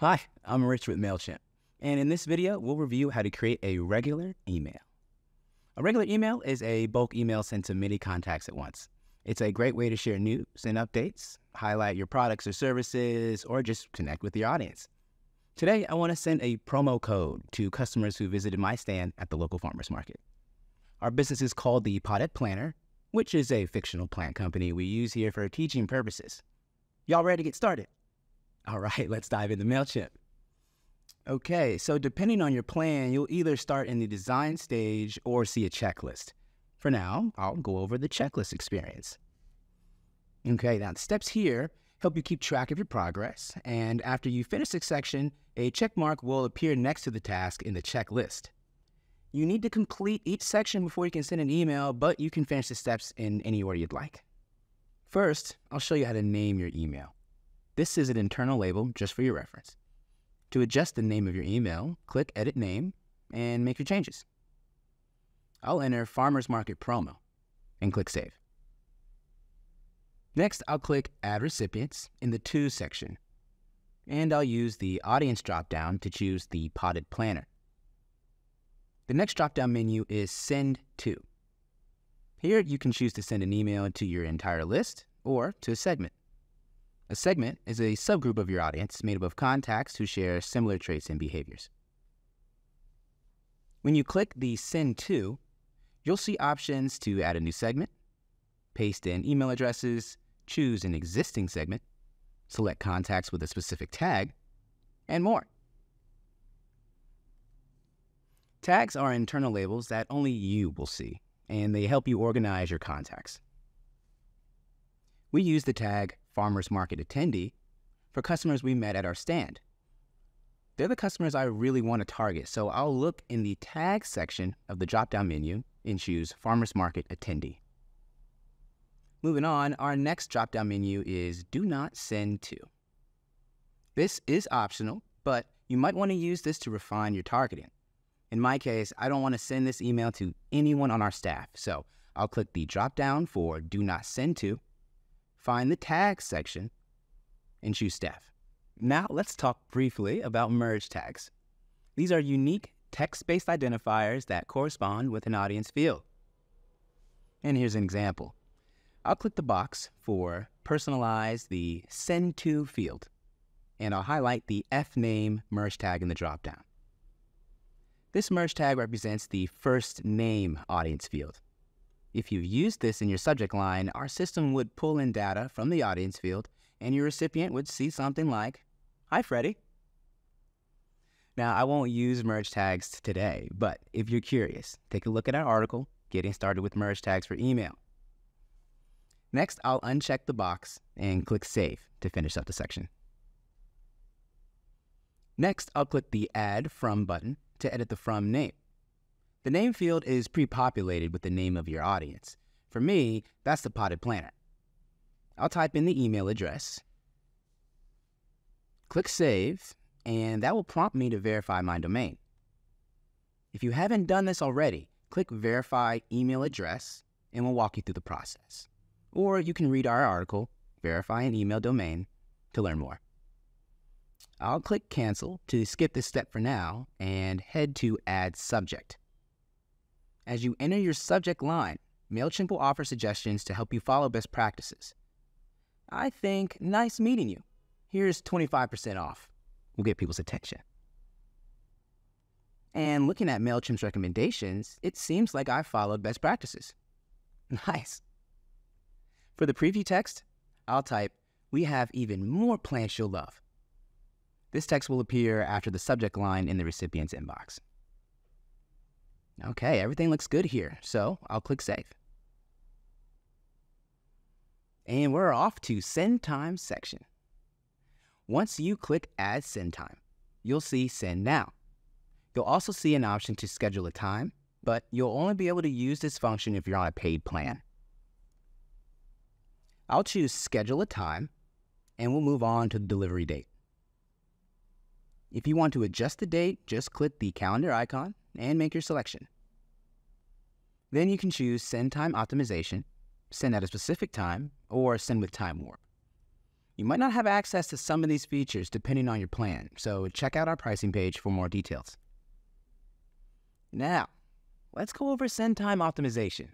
Hi, I'm Rich with Mailchimp, and in this video, we'll review how to create a regular email. A regular email is a bulk email sent to many contacts at once. It's a great way to share news and updates, highlight your products or services, or just connect with your audience. Today, I want to send a promo code to customers who visited my stand at the local farmers market. Our business is called the Potted Planner, which is a fictional plant company we use here for teaching purposes. Y'all ready to get started? All right, let's dive into Mailchimp. Okay, so depending on your plan, you'll either start in the design stage or see a checklist. For now, I'll go over the checklist experience. Okay, now the steps here help you keep track of your progress, and after you finish this section, a check mark will appear next to the task in the checklist. You need to complete each section before you can send an email, but you can finish the steps in any order you'd like. First, I'll show you how to name your email. This is an internal label just for your reference. To adjust the name of your email, click Edit Name and make your changes. I'll enter Farmers Market Promo and click Save. Next, I'll click Add Recipients in the To section, and I'll use the Audience dropdown to choose the Potted Planner. The next dropdown menu is Send To. Here, you can choose to send an email to your entire list or to a segment. A segment is a subgroup of your audience made up of contacts who share similar traits and behaviors. When you click the Send To, you'll see options to add a new segment, paste in email addresses, choose an existing segment, select contacts with a specific tag, and more. Tags are internal labels that only you will see, and they help you organize your contacts. We use the tag Farmers Market Attendee for customers we met at our stand. They're the customers I really want to target, so I'll look in the Tag section of the drop-down menu and choose Farmers Market Attendee. Moving on, our next drop-down menu is Do Not Send To. This is optional, but you might want to use this to refine your targeting. In my case, I don't want to send this email to anyone on our staff, so I'll click the drop-down for Do Not Send To, find the Tags section, and choose Staff. Now let's talk briefly about merge tags. These are unique text-based identifiers that correspond with an audience field. And here's an example. I'll click the box for Personalize the Send To field, and I'll highlight the FNAME merge tag in the dropdown. This merge tag represents the first name audience field. If you've used this in your subject line, our system would pull in data from the audience field, and your recipient would see something like, "Hi, Freddie." Now, I won't use merge tags today, but if you're curious, take a look at our article, Getting Started with Merge Tags for Email. Next, I'll uncheck the box and click Save to finish up the section. Next, I'll click the Add From button to edit the From name. The name field is pre-populated with the name of your audience. For me, that's the Potted Planner. I'll type in the email address, click Save, and that will prompt me to verify my domain. If you haven't done this already, click Verify Email Address, and we'll walk you through the process. Or you can read our article, Verify an Email Domain, to learn more. I'll click Cancel to skip this step for now, and head to Add Subject. As you enter your subject line, Mailchimp will offer suggestions to help you follow best practices. I think, "Nice meeting you. Here's 25% off." We'll get people's attention. And looking at Mailchimp's recommendations, it seems like I followed best practices. Nice. For the preview text, I'll type, "We have even more plants you'll love." This text will appear after the subject line in the recipient's inbox. Okay, everything looks good here, so I'll click Save. And we're off to Send Time section. Once you click Add Send Time, you'll see Send Now. You'll also see an option to schedule a time, but you'll only be able to use this function if you're on a paid plan. I'll choose Schedule a Time, and we'll move on to the delivery date. If you want to adjust the date, just click the calendar icon and make your selection. Then you can choose Send Time Optimization, Send at a specific time, or Send with Time Warp. You might not have access to some of these features depending on your plan, so check out our pricing page for more details. Now, let's go over send time optimization.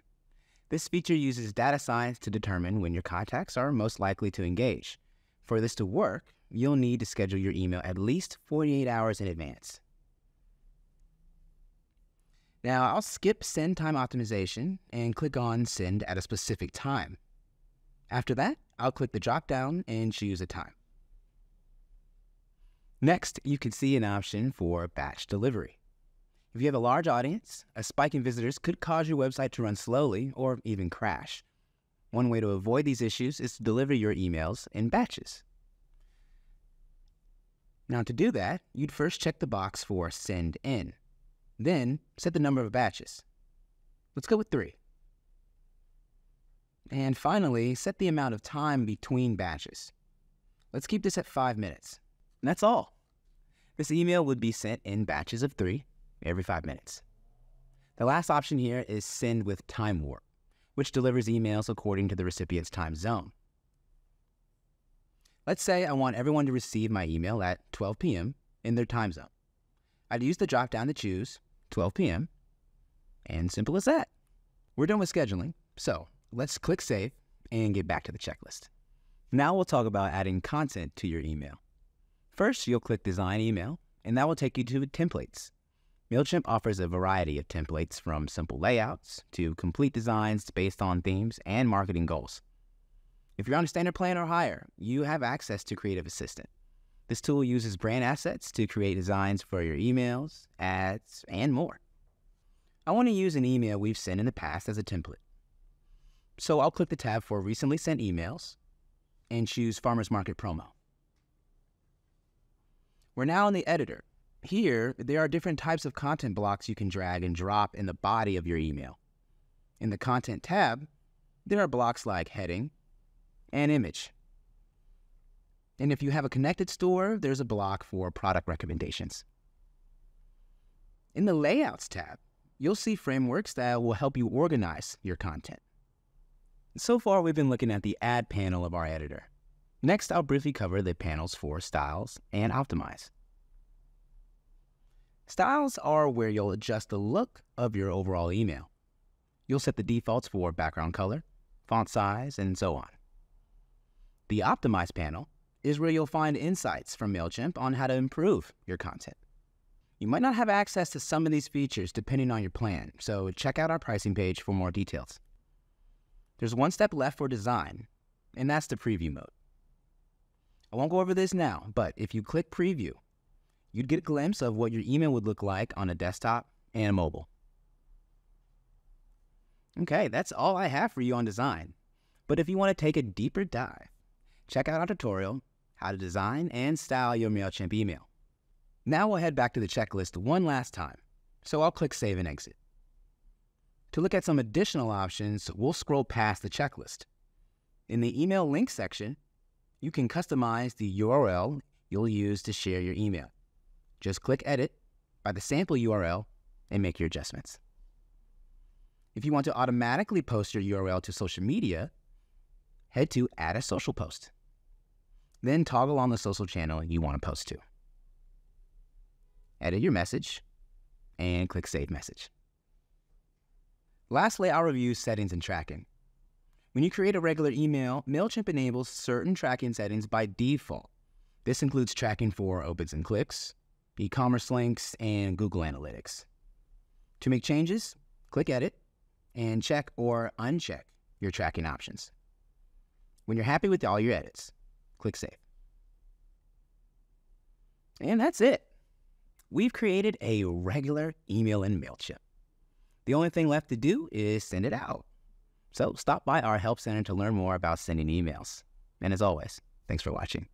This feature uses data science to determine when your contacts are most likely to engage. For this to work, you'll need to schedule your email at least 48 hours in advance. Now, I'll skip send time optimization and click on send at a specific time. After that, I'll click the drop down and choose a time. Next, you can see an option for batch delivery. If you have a large audience, a spike in visitors could cause your website to run slowly or even crash. One way to avoid these issues is to deliver your emails in batches. Now, to do that, you'd first check the box for send in, then set the number of batches. Let's go with 3. And finally, set the amount of time between batches. Let's keep this at 5 minutes. And that's all. This email would be sent in batches of 3 every 5 minutes. The last option here is send with time warp, which delivers emails according to the recipient's time zone. Let's say I want everyone to receive my email at 12 p.m. in their time zone. I'd use the drop-down to choose 12 p.m. and simple as that. We're done with scheduling, so let's click save and get back to the checklist. Now we'll talk about adding content to your email. First, you'll click design email, and that will take you to templates. Mailchimp offers a variety of templates, from simple layouts to complete designs based on themes and marketing goals. If you're on a standard plan or higher, you have access to Creative Assistant. This tool uses brand assets to create designs for your emails, ads, and more. I want to use an email we've sent in the past as a template. So I'll click the tab for recently sent emails and choose Farmers Market Promo. We're now in the editor. Here, there are different types of content blocks you can drag and drop in the body of your email. In the Content tab, there are blocks like heading and image. And if you have a connected store, there's a block for product recommendations. In the Layouts tab, you'll see frameworks that will help you organize your content. So far, we've been looking at the Add panel of our editor. Next, I'll briefly cover the panels for Styles and Optimize. Styles are where you'll adjust the look of your overall email. You'll set the defaults for background color, font size, and so on. The Optimize panel is where you'll find insights from Mailchimp on how to improve your content. You might not have access to some of these features depending on your plan, so check out our pricing page for more details. There's one step left for design, and that's the preview mode. I won't go over this now, but if you click preview, you'd get a glimpse of what your email would look like on a desktop and a mobile. Okay, that's all I have for you on design. But if you want to take a deeper dive, check out our tutorial, How to Design and Style Your Mailchimp Email. Now we'll head back to the checklist one last time, so I'll click Save and Exit. To look at some additional options, we'll scroll past the checklist. In the Email Link section, you can customize the URL you'll use to share your email. Just click Edit by the sample URL and make your adjustments. If you want to automatically post your URL to social media, head to Add a Social Post. Then toggle on the social channel you want to post to. Edit your message and click Save Message. Lastly, I'll review settings and tracking. When you create a regular email, Mailchimp enables certain tracking settings by default. This includes tracking for opens and clicks, e-commerce links, and Google Analytics. To make changes, click Edit and check or uncheck your tracking options. When you're happy with all your edits, click Save. And that's it. We've created a regular email in Mailchimp. The only thing left to do is send it out. So stop by our Help Center to learn more about sending emails. And as always, thanks for watching.